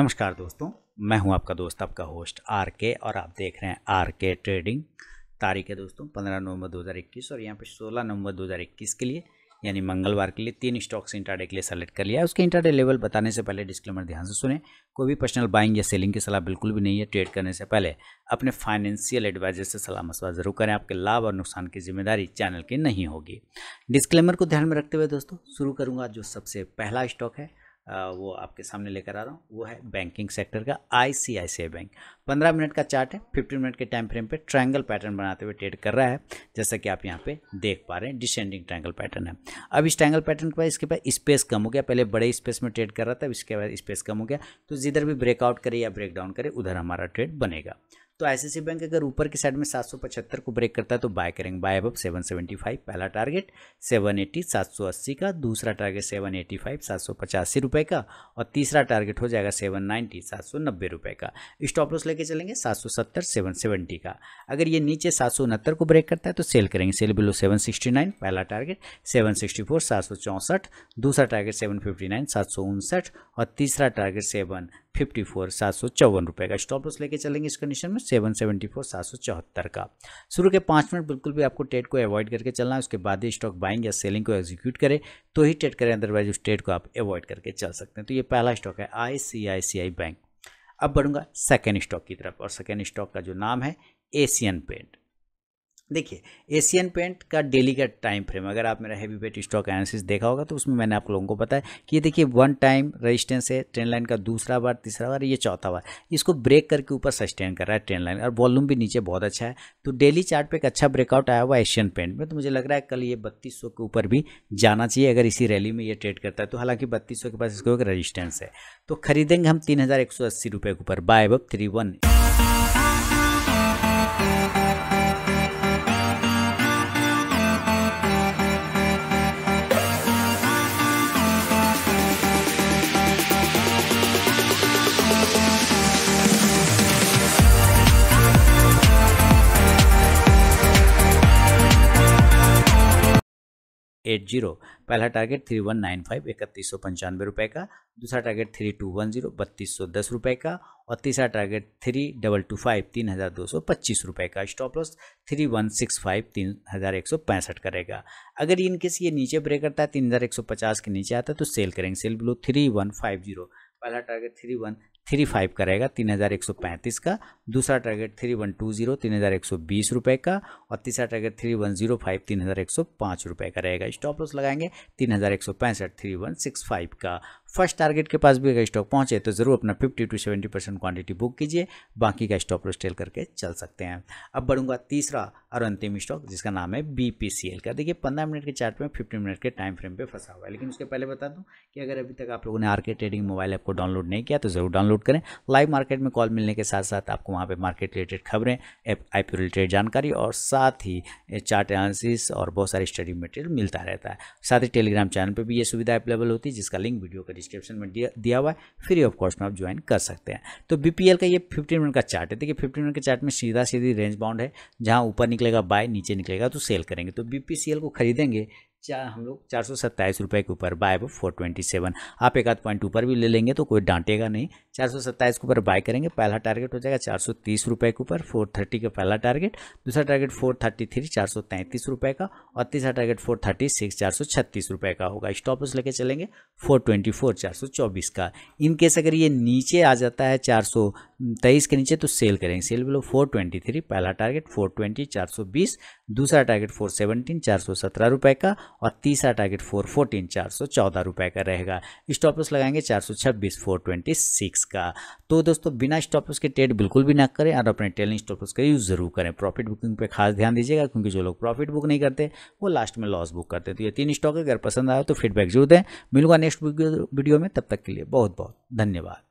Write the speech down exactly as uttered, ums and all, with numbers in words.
नमस्कार दोस्तों, मैं हूं आपका दोस्त, आपका होस्ट आर के और आप देख रहे हैं आर के ट्रेडिंग। तारीख है दोस्तों पंद्रह नवंबर दो हज़ार इक्कीस और यहां पे सोलह नवंबर दो हज़ार इक्कीस के लिए यानी मंगलवार के लिए तीन स्टॉक्स इंट्राडे के लिए सेलेक्ट कर लिया है। उसके इंट्राडे लेवल बताने से पहले डिस्क्लेमर ध्यान से सुने। कोई भी पर्सनल बाइंग या सेलिंग की सलाह बिल्कुल भी नहीं है। ट्रेड करने से पहले अपने फाइनेंशियल एडवाइजर से सलाह मशवरा जरूर करें। आपके लाभ और नुकसान की जिम्मेदारी चैनल की नहीं होगी। डिस्क्लेमर को ध्यान में रखते हुए दोस्तों शुरू करूँगा। जो सबसे पहला स्टॉक है वो आपके सामने लेकर आ रहा हूँ, वो है बैंकिंग सेक्टर का I C I C I bank. पंद्रह मिनट का चार्ट है, पंद्रह मिनट के टाइम फ्रेम पे ट्रायंगल पैटर्न बनाते हुए ट्रेड कर रहा है, जैसा कि आप यहाँ पे देख पा रहे हैं। डिसेंडिंग ट्रायंगल पैटर्न है। अब इस ट्रायंगल पैटर्न के बाद इसके बाद स्पेस कम हो गया। पहले बड़े स्पेस में ट्रेड कर रहा था, इसके बाद स्पेस कम हो गया, तो जिधर भी ब्रेकआउट करे या ब्रेकडाउन करे उधर हमारा ट्रेड बनेगा। तो आई C I C I bank अगर ऊपर की साइड में सात सौ पचहत्तर को ब्रेक करता है तो बाय करेंगे। बाय अब सात सौ पचहत्तर पहला टारगेट, सात सौ अस्सी सात सौ अस्सी का, दूसरा टारगेट सात सौ पचासी सात सौ पचासी रुपए का, और तीसरा टारगेट हो जाएगा सात सौ नब्बे सात सौ नब्बे रुपए का। स्टॉप लॉस लेके चलेंगे सात सौ सत्तर सात सौ सत्तर का। अगर ये नीचे सात सौ उनहत्तर को ब्रेक करता है तो सेल करेंगे। सेल बिलो सात सौ उनहत्तर पहला टारगेट, सात सौ चौंसठ सात सौ चौंसठ, दूसरा टारगेट सात सौ उनसठ सात सौ उनसठ, और तीसरा टारगेट सात सौ चौवन सात सौ चौवन रुपये का। स्टॉप लॉस लेके चलेंगे इस कंडीशन में सेवन सेवेंटी फोर सात सौ चौहत्तर का। शुरू के पाँच मिनट बिल्कुल भी आपको ट्रेड को अवॉइड करके चलना है। उसके बाद ही स्टॉक बाइंग या सेलिंग को एग्जीक्यूट करें तो ही ट्रेड करें, अदरवाइज उस ट्रेड को आप अवॉइड करके चल सकते हैं। तो ये पहला स्टॉक है आई C I C I bank. अब बढ़ूंगा सेकेंड स्टॉक की तरफ, और सेकेंड स्टॉक का जो नाम है एशियन पेंट। देखिए एशियन पेंट का डेली का टाइम फ्रेम, अगर आप मेरा हैवी वेट स्टॉक एनालिसिस देखा होगा तो उसमें मैंने आप लोगों को बताया कि ये देखिए वन टाइम रेजिस्टेंस है, ट्रेंड लाइन का दूसरा बार, तीसरा बार, ये चौथा बार, इसको ब्रेक करके ऊपर सस्टेन कर रहा है ट्रेंड लाइन, और वॉल्यूम भी नीचे बहुत अच्छा है। तो डेली चार्ट पे एक अच्छा ब्रेकआउट आया हुआ एशियन पेंट में। तो मुझे लग रहा है कल ये बत्तीस सौ के ऊपर भी जाना चाहिए अगर इसी रैली में ये ट्रेड करता है तो। हालांकि बत्तीस सौ के पास इसको एक रजिस्टेंस है, तो खरीदेंगे हम तीन हज़ार एक सौ अस्सी रुपये के ऊपर। बाय अब थ्री वन। एट जीरो पहला target three one nine five इकतीस सौ पंचानवे रुपये का, दूसरा target three two one zero बत्तीस सौ दस रुपये का, और तीसरा target three double two five तीन हज़ार दो सौ पच्चीस रुपये का। Stop loss three one six five तीन हज़ार एक सौ पैंसठ करेगा। अगर इनकेस ये नीचे ब्रेक करता है तीन हज़ार एक सौ पचास के नीचे आता है तो सेल करेंगे। Sell below three one five zero पहला target three one three five करेगा तीन हज़ार एक सौ पैंतीस का, दूसरा target three one two zero तीन हज़ार एक सौ बीस रुपये का, और तीसरा target three one zero five तीन हज़ार एक सौ पाँच रुपये का रहेगा। स्टॉप लॉस लगाएंगे तीन हज़ार एक सौ पैंसठ थ्री वन सिक्स फाइव का। फर्स्ट टारगेट के पास भी अगर स्टॉक पहुंचे तो ज़रूर अपना fifty to seventy percent quantity book कीजिए, बाकी का स्टॉप लॉस टेल करके चल सकते हैं। अब बढ़ूंगा तीसरा और अंतिम स्टॉक जिसका नाम है बी पी सी एल का। देखिए पंद्रह मिनट के चार्ट में फिफ्टी मिनट के टाइम फ्रेम पर फंसा हुआ है, लेकिन उसके पहले बता दूँ कि अगर अभी तक आप लोगों ने R K trading mobile app को डाउनलोड नहीं किया तो ज़रूर डाउनलोड करें। लाइव मार्केट में कॉल मिलने के साथ साथ आपको वहां पे मार्केट रिलेटेड खबरें, आईपीओ रिलेटेड जानकारी, और साथ ही चार्ट एनालिसिस और बहुत सारे स्टडी मटेरियल मिलता रहता है। साथ ही टेलीग्राम चैनल पे भी ये सुविधा अवेलेबल होती है, जिसका लिंक वीडियो के डिस्क्रिप्शन में दिया हुआ है। फ्री ऑफ कॉस्ट में आप ज्वाइन कर सकते हैं। तो बीपीएल का ये फिफ्टीन मिनट का चार्ट है। देखिए फिफ्टीन मिनट के चार्ट में सीधा सीधी रेंज बाउंड है, जहाँ ऊपर निकलेगा बाय, नीचे निकलेगा तो सेल करेंगे। तो बीपीसीएल को खरीदेंगे चार हम लोग चार सौ सत्ताईस रुपये के ऊपर। बाय अब फोर ट्वेंटी सेवन। आप एक आध पॉइंट ऊपर भी ले लेंगे तो कोई डांटेगा नहीं। चार सौ सत्ताईस के ऊपर बाय करेंगे। पहला टारगेट हो जाएगा चार सौ तीस रुपये के ऊपर, फोर थर्टी का पहला टारगेट, दूसरा टारगेट फोर थर्टी थ्री चार सौ तैंतीस रुपये का, और तीसरा टारगेट फोर थर्टी सिक्स चार सौ छत्तीस रुपये का होगा। स्टॉप लॉस लेके चलेंगे फोर ट्वेंटी फोर चार सौ चौबीस का। इनकेस अगर ये नीचे आ जाता है चार सौ तेईस के नीचे तो सेल करेंगे। Sell below four twenty three पहला टारगेट फोर ट्वेंटी चार सौ बीस, दूसरा टारगेट फोर सेवनटीन चार सौ सत्रह रुपए का, और तीसरा टारगेट फोर फोर्टीन चार सौ चौदह रुपए का रहेगा। स्टॉप लॉस लगाएंगे चार सौ छब्बीस फोर ट्वेंटी सिक्स का। तो दोस्तों बिना स्टॉप लॉस के ट्रेड बिल्कुल भी ना करें और अपने टेलिंग स्टॉप लॉस का यूज़ ज़रूर करें। प्रॉफिट बुकिंग पे खास ध्यान दीजिएगा, क्योंकि जो लोग प्रॉफिट बुक नहीं करते वो लास्ट में लॉस बुक करते। तो ये तीन स्टॉक अगर पसंद आया तो फीडबैक जरूर दें। मिलूंगा नेक्स्ट वीडियो में, तब तक के लिए बहुत बहुत धन्यवाद।